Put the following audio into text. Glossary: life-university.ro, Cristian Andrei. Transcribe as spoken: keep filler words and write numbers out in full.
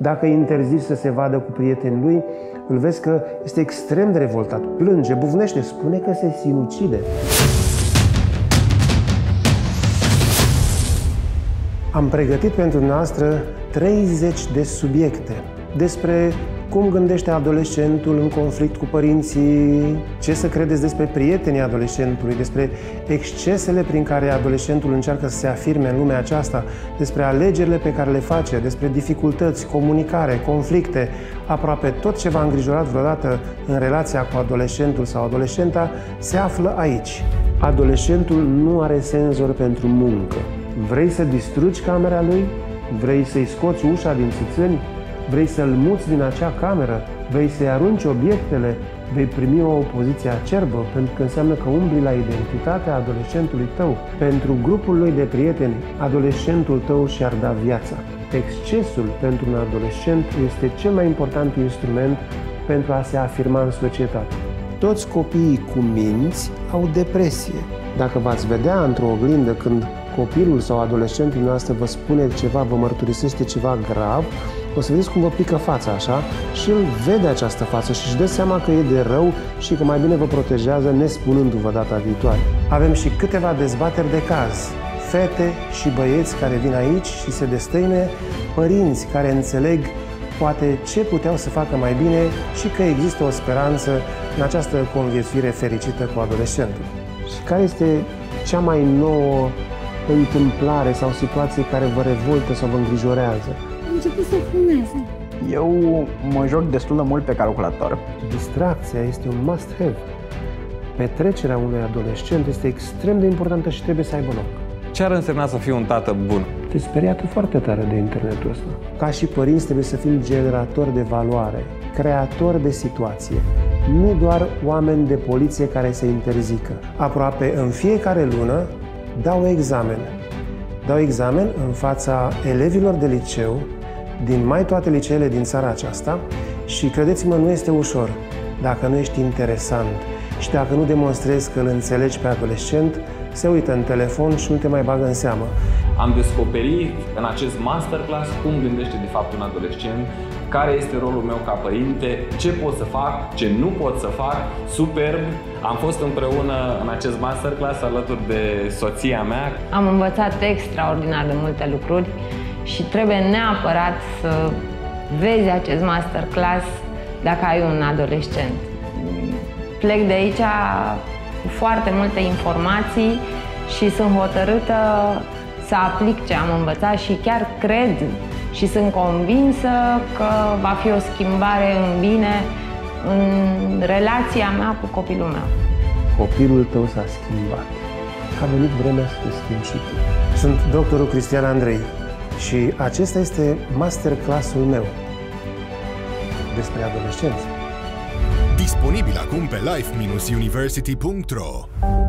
Dacă interzici să se vadă cu prietenii lui, îl vezi că este extrem de revoltat, plânge, bufnește, spune că se sinucide. Am pregătit pentru noastră treizeci de subiecte despre cum gândește adolescentul în conflict cu părinții, ce să credeți despre prietenii adolescentului, despre excesele prin care adolescentul încearcă să se afirme în lumea aceasta, despre alegerile pe care le face, despre dificultăți, comunicare, conflicte, aproape tot ce v-a îngrijorat vreodată în relația cu adolescentul sau adolescenta se află aici. Adolescentul nu are senzor pentru muncă. Vrei să distrugi camera lui? Vrei să-i scoți ușa din țâțâni? Vrei să-l muți din acea cameră? Vrei să-i arunci obiectele? Vei primi o opoziție acerbă, pentru că înseamnă că umbli la identitatea adolescentului tău. Pentru grupul lui de prieteni, adolescentul tău și-ar da viața. Excesul pentru un adolescent este cel mai important instrument pentru a se afirma în societate. Toți copiii cu minți au depresie. Dacă v-ați vedea într-o oglindă când copilul sau adolescentul noastră vă spune ceva, vă mărturisește ceva grav, o să vedeți cum vă pică fața așa și îl vede această față și își dă seama că e de rău și că mai bine vă protejează nespunându-vă data viitoare. Avem și câteva dezbateri de caz. Fete și băieți care vin aici și se destăine, părinți care înțeleg poate ce puteau să facă mai bine și că există o speranță în această conviețuire fericită cu adolescentul. Și care este cea mai nouă întâmplare sau situație care vă revoltă sau vă îngrijorează? Am început să fumeze. Eu mă joc destul de mult pe calculator. Distracția este un must-have. Petrecerea unui adolescent este extrem de importantă și trebuie să aibă loc. Ce ar însemna să fii un tată bun? Te speria tu foarte tare de internetul ăsta. Ca și părinți trebuie să fim generatori de valoare, creatori de situație. Nu doar oameni de poliție care se interzică. Aproape în fiecare lună dau examen. Dau examen în fața elevilor de liceu, din mai toate liceele din țara aceasta și, credeți-mă, nu este ușor. Dacă nu ești interesant și dacă nu demonstrezi că îl înțelegi pe adolescent, se uită în telefon și nu te mai bagă în seamă. Am descoperit în acest masterclass cum gândește de fapt un adolescent, care este rolul meu ca părinte, ce pot să fac, ce nu pot să fac, superb. Am fost împreună în acest masterclass alături de soția mea. Am învățat extraordinar de multe lucruri și trebuie neapărat să vezi acest masterclass dacă ai un adolescent. Plec de aici cu foarte multe informații și sunt hotărâtă să aplic ce am învățat și chiar cred și sunt convinsă că va fi o schimbare în bine în relația mea cu copilul meu. Copilul tău s-a schimbat. A venit vremea să te schimbi și tu. Sunt doctorul Cristian Andrei și acesta este masterclass-ul meu despre adolescență. Disponibil acum pe life dash university punct ro.